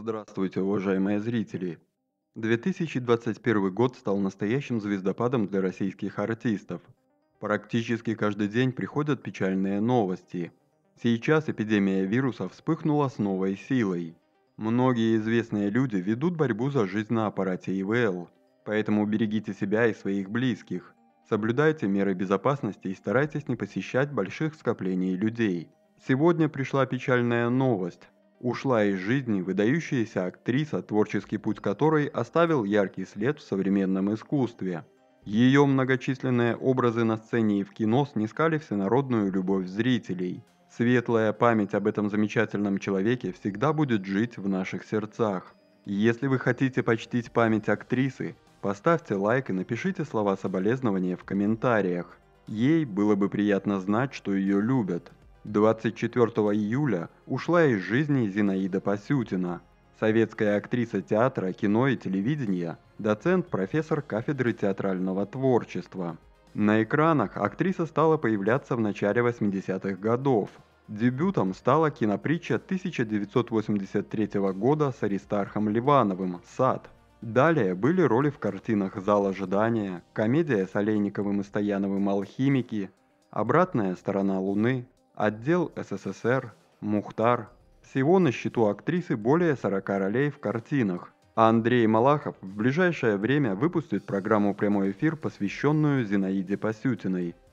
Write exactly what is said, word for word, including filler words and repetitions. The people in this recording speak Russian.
Здравствуйте, уважаемые зрители! две тысячи двадцать первый год стал настоящим звездопадом для российских артистов. Практически каждый день приходят печальные новости. Сейчас эпидемия вируса вспыхнула с новой силой. Многие известные люди ведут борьбу за жизнь на аппарате И В Л, поэтому берегите себя и своих близких, соблюдайте меры безопасности и старайтесь не посещать больших скоплений людей. Сегодня пришла печальная новость. Ушла из жизни выдающаяся актриса, творческий путь которой оставил яркий след в современном искусстве. Ее многочисленные образы на сцене и в кино снискали всенародную любовь зрителей. Светлая память об этом замечательном человеке всегда будет жить в наших сердцах. Если вы хотите почтить память актрисы, поставьте лайк и напишите слова соболезнования в комментариях. Ей было бы приятно знать, что ее любят. двадцать четвёртого июля ушла из жизни Зинаида Пасютина, советская актриса театра, кино и телевидения, доцент, профессор кафедры театрального творчества. На экранах актриса стала появляться в начале восьмидесятых годов. Дебютом стала кинопритча тысяча девятьсот восемьдесят третьего года с Аристархом Ливановым «Сад». Далее были роли в картинах «Зал ожидания», комедия с Олейниковым и Стояновым «Алхимики», «Обратная сторона Луны», «Отдел С С С Р», «Мухтар». Всего на счету актрисы более сорока ролей в картинах. А Андрей Малахов в ближайшее время выпустит программу «Прямой эфир», посвященную Зинаиде Пасютиной.